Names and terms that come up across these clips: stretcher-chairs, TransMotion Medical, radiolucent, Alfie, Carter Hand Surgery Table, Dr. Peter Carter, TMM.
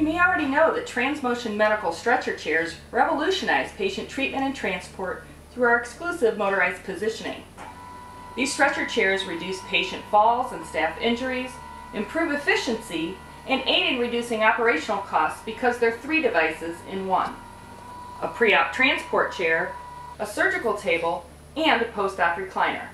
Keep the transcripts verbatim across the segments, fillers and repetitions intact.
You may already know that TransMotion Medical stretcher chairs revolutionize patient treatment and transport through our exclusive motorized positioning. These stretcher chairs reduce patient falls and staff injuries, improve efficiency, and aid in reducing operational costs because they're three devices in one: a pre-op transport chair, a surgical table, and a post-op recliner.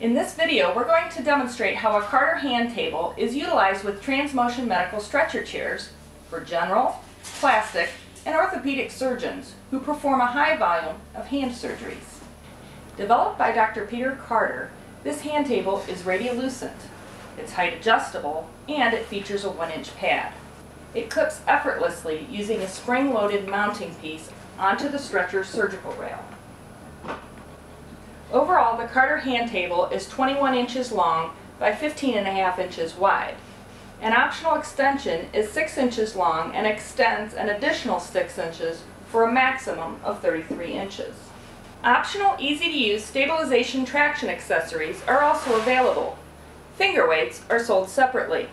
In this video, we're going to demonstrate how a Carter hand table is utilized with TransMotion Medical stretcher chairs for general, plastic, and orthopedic surgeons who perform a high volume of hand surgeries. Developed by Doctor Peter Carter, this hand table is radiolucent, it's height adjustable, and it features a one inch pad. It clips effortlessly using a spring-loaded mounting piece onto the stretcher's surgical rail. Overall, the Carter hand table is twenty-one inches long by fifteen and a half inches wide. An optional extension is six inches long and extends an additional six inches for a maximum of thirty-three inches. Optional, easy-to-use stabilization traction accessories are also available. Finger weights are sold separately.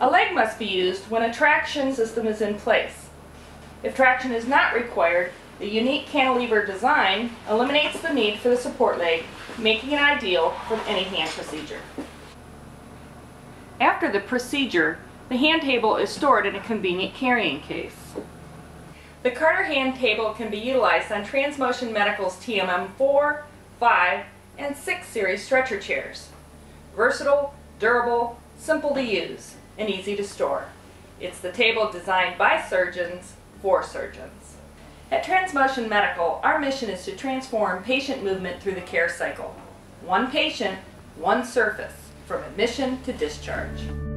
A leg must be used when a traction system is in place. If traction is not required, the unique cantilever design eliminates the need for the support leg, making it ideal for any hand procedure. After the procedure, the hand table is stored in a convenient carrying case. The Carter hand table can be utilized on TransMotion Medical's T M M four, five, and six series stretcher chairs. Versatile, durable, simple to use, and easy to store. It's the table designed by surgeons for surgeons. At TransMotion Medical, our mission is to transform patient movement through the care cycle. One patient, one surface, from admission to discharge.